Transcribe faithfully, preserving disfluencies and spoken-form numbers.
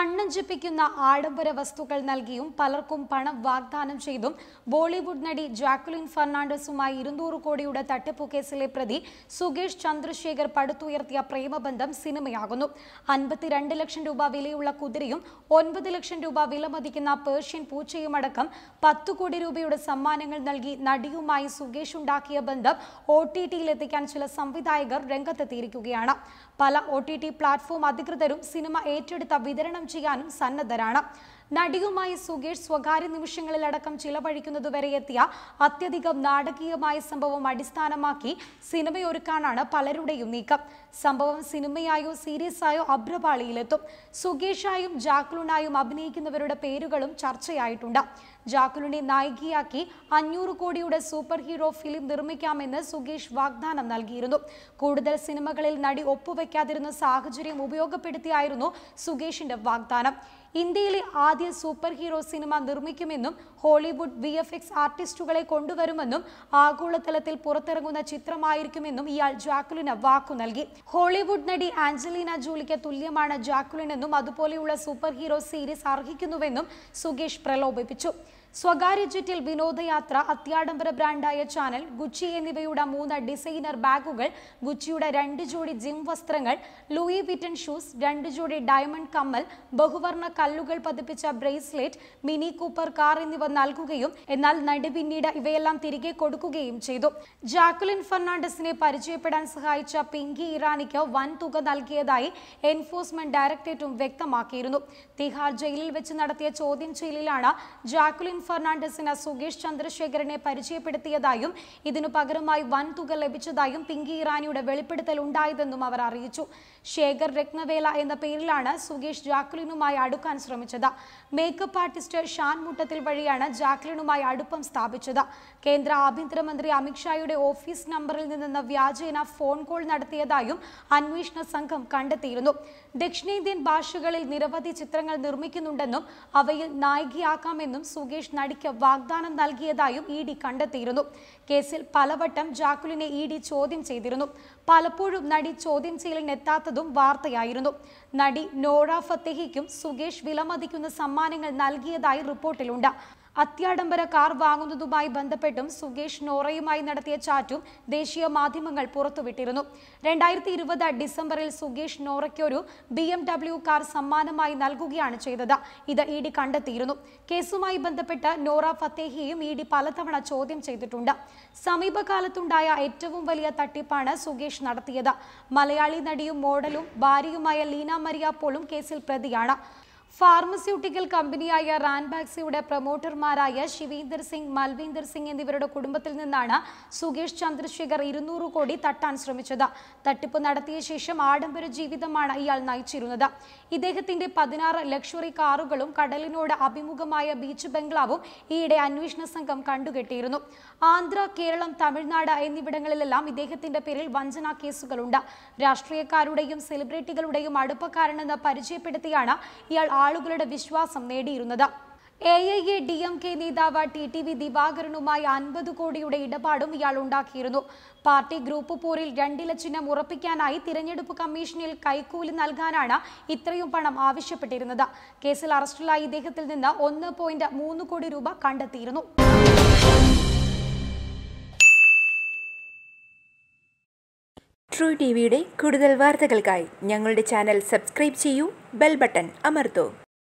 കണ്ണൻ ചിപ്പിക്കുന്ന ആഡംബര വസ്തുക്കൾ നൽകിയും പലർക്കും പണം വാഗ്ദാനം ചെയ്തും ബോളിവുഡ് നടി ജാക്വലിൻ ഫെർണാണ്ടസുമായി ഇരുന്നൂറ് കോടിയുടെ തട്ടിപ്പ് കേസിലെ പ്രതി സുകേഷ് ചന്ദ്രശേഖർ പടുത്തുയർത്തിയ പ്രേമബന്ധം സിനിമയാകുന്നു. അൻപത്തിരണ്ട് ലക്ഷം രൂപ വിലയുള്ള കുതിരയും ഒൻപത് ലക്ഷം രൂപ വിലമതിക്കുന്ന പേർഷ്യൻ പൂച്ചയുമടക്കം പത്ത് കോടി രൂപയുടെ സമ്മാനങ്ങൾ നൽകി നടിയുമായി സുകേഷ് ഉണ്ടാക്കിയ ബന്ധം ഒ ടി ടിയിലെത്തിക്കാൻ ചില സംവിധായകർ രംഗത്തെത്തിയിരിക്കുകയാണ്. പല ഒ ടി ടി പ്ലാറ്റ്ഫോം അധികൃതരും സിനിമ ഏറ്റെടുത്ത വിതരണം ചെയ്യാനും സന്നദ്ധരാണ്. നടിയുമായി സുകേഷ് സ്വകാര്യ നിമിഷങ്ങളിലടക്കം ചിലവഴിക്കുന്നതുവരെ എത്തിയ അത്യധികം നാടകീയമായ സംഭവം അടിസ്ഥാനമാക്കി സിനിമയൊരുക്കാനാണ് പലരുടെയും നീക്കം. സംഭവം സിനിമയായോ സീരീസായോ അഭ്രപാളിയിലെത്തും. സുകേഷായും ജാക്വലിനായും അഭിനയിക്കുന്നവരുടെ പേരുകളും ചർച്ചയായിട്ടുണ്ട്. ജാക്വലിനെ നായികയാക്കി അഞ്ഞൂറ് കോടിയുടെ സൂപ്പർ ഹീറോ ഫിലിം നിർമ്മിക്കാമെന്ന് സുകേഷ് വാഗ്ദാനം നൽകിയിരുന്നു. കൂടുതൽ സിനിമകളിൽ നടി ഒപ്പുവെക്കാതിരുന്ന സാഹചര്യം ഉപയോഗപ്പെടുത്തിയായിരുന്നു സുകേഷിന്റെ വാഗ്ദാനം. ഇന്ത്യയിലെ ആദ്യ സൂപ്പർ ഹീറോ സിനിമ നിർമ്മിക്കുമെന്നും ഹോളിവുഡ് വി എഫ് എക്സ് ആർട്ടിസ്റ്റുകളെ കൊണ്ടുവരുമെന്നും ആഗോളതലത്തിൽ പുറത്തിറങ്ങുന്ന ചിത്രമായിരിക്കുമെന്നും ഇയാൾ ജാക്വലിന് വാക്കു നൽകി. ഹോളിവുഡ് നടി ആഞ്ചലീന ജോളിക്ക് തുല്യമാണ് ജാക്വലിൻ എന്നും അതുപോലെയുള്ള സൂപ്പർ ഹീറോ സീരീസ് അർഹിക്കുന്നുവെന്നും സുകേഷ് പ്രലോഭിപ്പിച്ചു. സ്വകാര്യ ജെറ്റിൽ വിനോദയാത്ര, അത്യാഡംബര ബ്രാൻഡായ ചാനൽ, ഗുച്ചി എന്നിവയുടെ മൂന്ന് ഡിസൈനർ ബാഗുകൾ, ഗുച്ചിയുടെ രണ്ട് ജോഡി ജിം വസ്ത്രങ്ങൾ, ലൂയി വിറ്റൻ ഷൂസ്, രണ്ട് ജോഡി ഡയമണ്ട് കമ്മൽ, ബഹുവർണ്ണ കല്ലുകൾ പതിപ്പിച്ച ബ്രേസ്ലെറ്റ്, മിനി കൂപ്പർ കാർ എന്നിവ നൽകുകയും എന്നാൽ നടി പിന്നീട് ഇവയെല്ലാം തിരികെ കൊടുക്കുകയും ചെയ്തു. ജാക്വലിൻ ഫെർണാണ്ടസിനെ പരിചയപ്പെടാൻ സഹായിച്ച പിങ്കി ഇറാനിക്ക് വൻ തുക നൽകിയതായി എൻഫോഴ്സ്മെന്റ് ഡയറക്ടറേറ്റും വ്യക്തമാക്കിയിരുന്നു. തിഹാർ ജയിലിൽ വെച്ച് നടത്തിയ ചോദ്യം ചെയ്യലിലാണ് ജാക്വലിൻ ഫെർണാണ്ടസിന് സുകേഷ് ചന്ദ്രശേഖരനെ പരിചയപ്പെടുത്തിയതായും ഇതിനു പകരമായി വൻ തുക ലഭിച്ചതായും പിങ്കി ഇറാനിയുടെ വെളിപ്പെടുത്തൽ ഉണ്ടായതെന്നും അവർ അറിയിച്ചു. ശേഖർ രത്നവേല എന്ന പേരിലാണ് സുകേഷ് ജാക്വലിനുമായി അടുക്കാൻ ശ്രമിച്ചത്. മേക്കപ്പ് ആർട്ടിസ്റ്റ് ഷാൻ മുട്ടത്തിൽ വഴിയാണ് ജാക്വലിനുമായി അടുപ്പം സ്ഥാപിച്ചത്. കേന്ദ്ര ആഭ്യന്തരമന്ത്രി അമിത്ഷായുടെ ഓഫീസ് നമ്പറിൽ നിന്നെന്ന വ്യാജേന ഫോൺ കോൾ നടത്തിയതായും അന്വേഷണ സംഘം കണ്ടെത്തിയിരുന്നു. ദക്ഷിണേന്ത്യൻ ഭാഷകളിൽ നിരവധി ചിത്രങ്ങൾ നിർമ്മിക്കുന്നുണ്ടെന്നും അവയിൽ നായികയാക്കാമെന്നും സുകേഷ് നടിക്ക് വാഗ്ദാനം നൽകിയതായും ഇ ഡി കണ്ടെത്തിയിരുന്നു. കേസിൽ പലവട്ടം ജാക്വലിനെ ഇ ഡി ചോദ്യം ചെയ്തിരുന്നു. പലപ്പോഴും നടി ചോദ്യം ചെയ്യലിനെത്താത്തതും വാർത്തയായിരുന്നു. നടി നോറ ഫത്തേഹിക്കും സുകേഷ് വിലമതിക്കുന്ന സമ്മാനങ്ങൾ നൽകിയതായി റിപ്പോർട്ടിലുണ്ട്. അത്യാഡംബര കാർ വാങ്ങുന്നതുമായി ബന്ധപ്പെട്ടും സുകേഷ് നോറയുമായി നടത്തിയ ചാറ്റും ദേശീയ മാധ്യമങ്ങൾ പുറത്തുവിട്ടിരുന്നു. രണ്ടായിരത്തി ഇരുപത് ഡിസംബറിൽ സുകേഷ് നോറയ്ക്കൊരു ബി എം ഡബ്ല്യു കാർ സമ്മാനമായി നൽകുകയാണ് ചെയ്തത്. ഇത് ഇ ഡി കണ്ടെത്തിയിരുന്നു. കേസുമായി ബന്ധപ്പെട്ട് നോറ ഫത്തേഹിയെയും ഇ ഡി പലതവണ ചോദ്യം ചെയ്തിട്ടുണ്ട്. സമീപകാലത്തുണ്ടായ ഏറ്റവും വലിയ തട്ടിപ്പാണ് സുകേഷ് നടത്തിയത്. മലയാളി നടിയും മോഡലും ഭാര്യയുമായ ലീന മരിയ പോളും കേസിൽ പ്രതിയാണ്. ഫാർമസ്യൂട്ടിക്കൽ കമ്പനിയായ റാൻബാക്സിയുടെ പ്രൊമോട്ടർമാരായ ശിവീന്ദർ സിംഗ്, മൽവിന്ദർ സിംഗ് എന്നിവരുടെ കുടുംബത്തിൽ നിന്നാണ് സുകേഷ് ചന്ദ്രശേഖർ ഇരുന്നൂറ് കോടി തട്ടാൻ ശ്രമിച്ചത്. തട്ടിപ്പ് നടത്തിയ ശേഷം ആഡംബര ജീവിതമാണ് ഇയാൾ നയിച്ചിരുന്നത്. ഇദ്ദേഹത്തിന്റെ പതിനാറ് ലക്ഷറി കാറുകളും കടലിനോട് അഭിമുഖമായ ബീച്ച് ബംഗ്ലാവും ഈയിടെ അന്വേഷണ സംഘം കണ്ടുകെട്ടിയിരുന്നു. ആന്ധ്ര, കേരളം, തമിഴ്നാട് എന്നിവിടങ്ങളിലെല്ലാം ഇദ്ദേഹത്തിന്റെ പേരിൽ വഞ്ചനാ കേസുകളുണ്ട്. രാഷ്ട്രീയക്കാരുടെയും സെലിബ്രിറ്റികളുടെയും അടുപ്പക്കാരനെന്ന് പരിചയപ്പെടുത്തിയാണ് ഇയാൾ ആളുകളുടെ വിശ്വാസം നേടിയിരുന്നത്. A I D M K നേതാവ് ടി ടി വി ദിവാകരനുമായി അൻപത് കോടിയുടെ ഇടപാടും ഇയാൾ ഉണ്ടാക്കിയിരുന്നു. പാർട്ടി ഗ്രൂപ്പ് പോരിൽ രണ്ടില ചിഹ്നം ഉറപ്പിക്കാനായി തിരഞ്ഞെടുപ്പ് കമ്മീഷനിൽ കൈക്കൂലി നൽകാനാണ് ഇത്രയും പണം ആവശ്യപ്പെട്ടിരുന്നത്. കേസിൽ അറസ്റ്റിലായ ഇദ്ദേഹത്തിൽ നിന്ന് ഒന്ന് പോയിന്റ് മൂന്ന് കോടി രൂപ കണ്ടെത്തിയിരുന്നു. ട്രൂ ടി വിയുടെ കൂടുതൽ വാർത്തകൾക്കായി ഞങ്ങളുടെ ചാനൽ സബ്സ്ക്രൈബ് ചെയ്യൂ, ബെൽ ബട്ടൺ അമർത്തൂ.